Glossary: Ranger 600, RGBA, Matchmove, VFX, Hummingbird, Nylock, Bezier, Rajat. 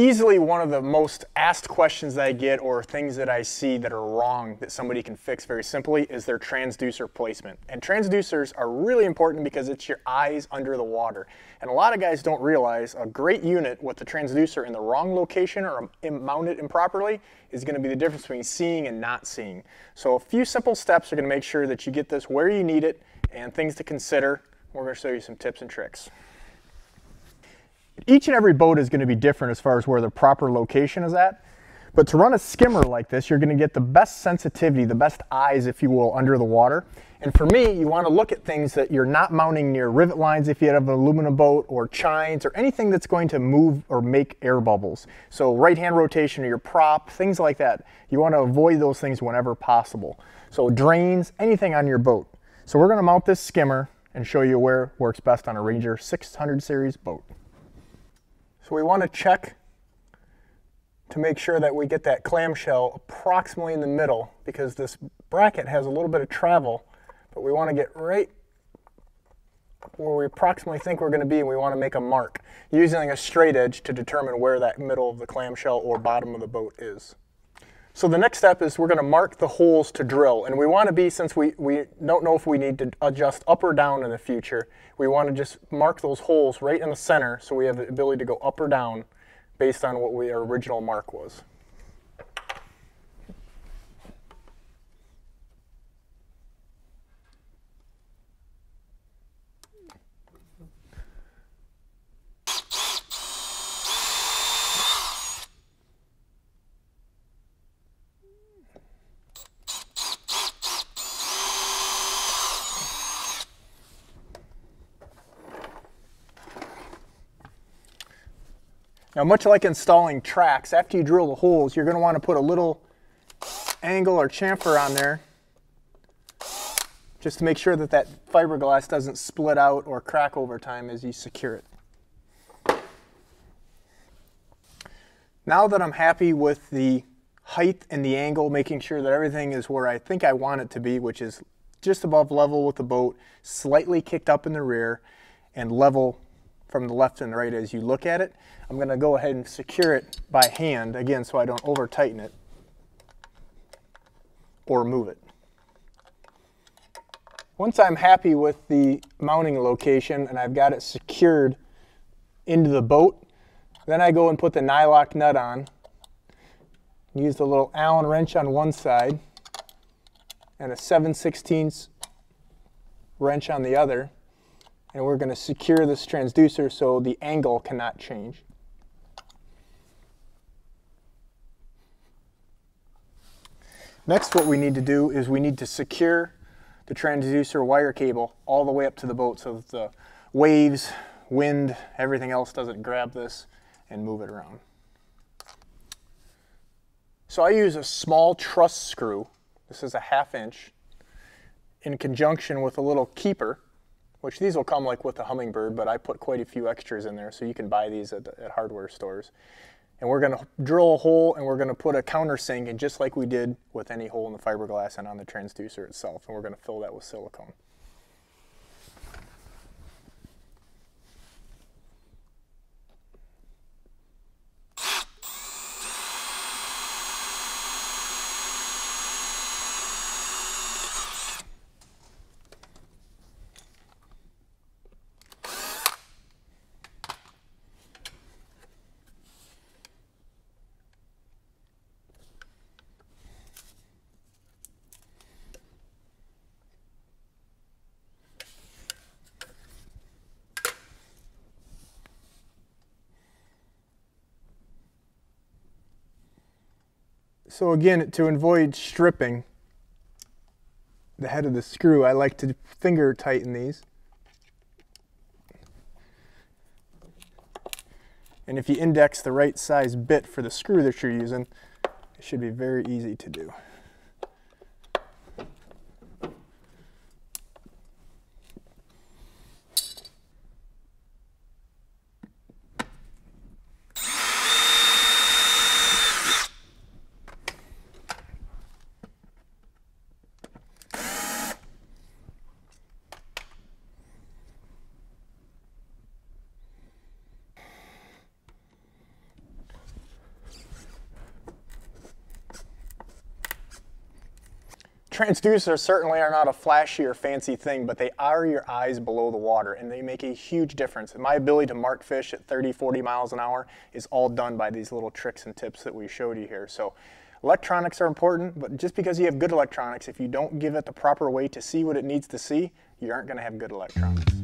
easily one of the most asked questions that I get, or things that I see that are wrong that somebody can fix very simply, is their transducer placement. And transducers are really important because it's your eyes under the water. And a lot of guys don't realize a great unit with the transducer in the wrong location or mounted improperly is going to be the difference between seeing and not seeing. So a few simple steps are going to make sure that you get this where you need it and things to consider. We're going to show you some tips and tricks. Each and every boat is going to be different as far as where the proper location is at, but to run a skimmer like this, you're going to get the best sensitivity, the best eyes, if you will, under the water. And for me, you want to look at things that you're not mounting near rivet lines if you have an aluminum boat, or chines, or anything that's going to move or make air bubbles. So right hand rotation of your prop, things like that. You want to avoid those things whenever possible. So drains, anything on your boat. So we're going to mount this skimmer and show you where it works best on a Ranger 600 series boat. So we want to check to make sure that we get that clamshell approximately in the middle, because this bracket has a little bit of travel, but we want to get right where we approximately think we're going to be, and we want to make a mark using a straight edge to determine where that middle of the clamshell or bottom of the boat is. So the next step is we're going to mark the holes to drill, and we want to be, since we don't know if we need to adjust up or down in the future, we want to just mark those holes right in the center so we have the ability to go up or down based on what our original mark was. Now, much like installing tracks, after you drill the holes, you're going to want to put a little angle or chamfer on there just to make sure that that fiberglass doesn't split out or crack over time as you secure it. Now that I'm happy with the height and the angle, making sure that everything is where I think I want it to be, which is just above level with the boat, slightly kicked up in the rear, and level from the left and the right as you look at it, I'm going to go ahead and secure it by hand again so I don't over tighten it or move it. Once I'm happy with the mounting location and I've got it secured into the boat, then I go and put the nylock nut on. Use the little Allen wrench on one side and a 7/16 wrench on the other. And we're going to secure this transducer so the angle cannot change. Next, what we need to do is we need to secure the transducer wire cable all the way up to the boat so that the waves, wind, everything else doesn't grab this and move it around. So I use a small truss screw, this is a 1/2 inch, in conjunction with a little keeper, which these will come like with the Hummingbird, but I put quite a few extras in there, so you can buy these at hardware stores. And we're going to drill a hole, and we're going to put a countersink in just like we did with any hole in the fiberglass and on the transducer itself, and we're going to fill that with silicone. So again, to avoid stripping the head of the screw, I like to finger tighten these. And if you index the right size bit for the screw that you're using, it should be very easy to do. transducers certainly are not a flashy or fancy thing, but they are your eyes below the water, and they make a huge difference. My ability to mark fish at 30, 40 miles an hour is all done by these little tricks and tips that we showed you here. So electronics are important, but just because you have good electronics, if you don't give it the proper way to see what it needs to see, you aren't going to have good electronics.